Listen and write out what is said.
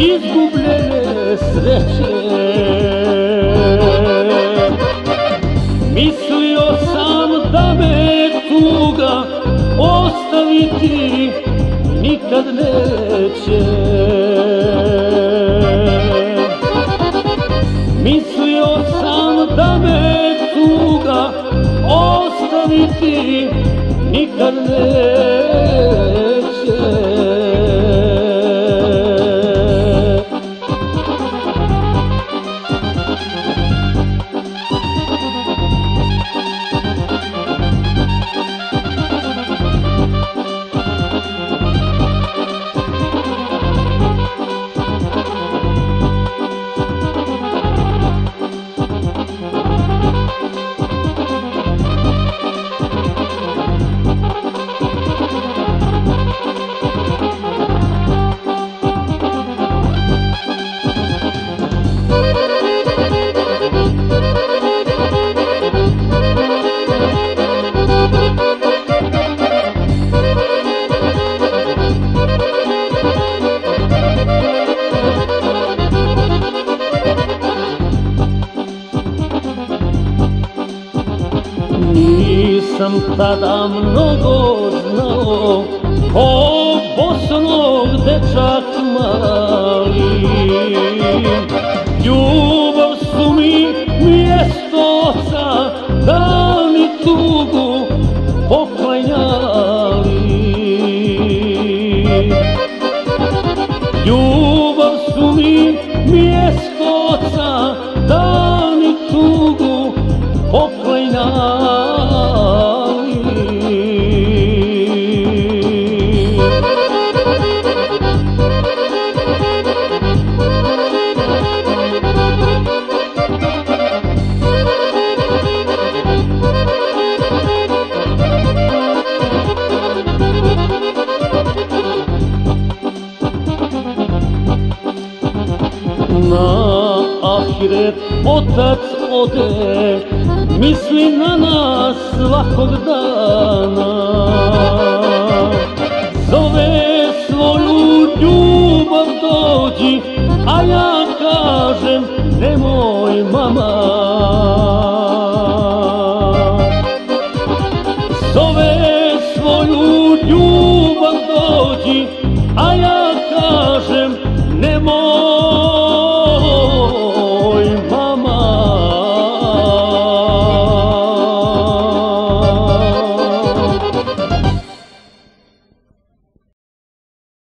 izgubljene sreće. Mislio sam da me tuga ostaviti nikad neće. Mislio sam da me tuga ostaviti nikad neće. Nisam tada mnogo znao o bosanog dečak mali. Ljubav su mi mjesto oca, dali tugu poklanjali. Ljubav su mi mjesto oca, dali tugu poklanjali. Na ahiret otac ode, misli na nas svakog dana. Zove svoju ljubav dođi, a ja kažem nemoj mama.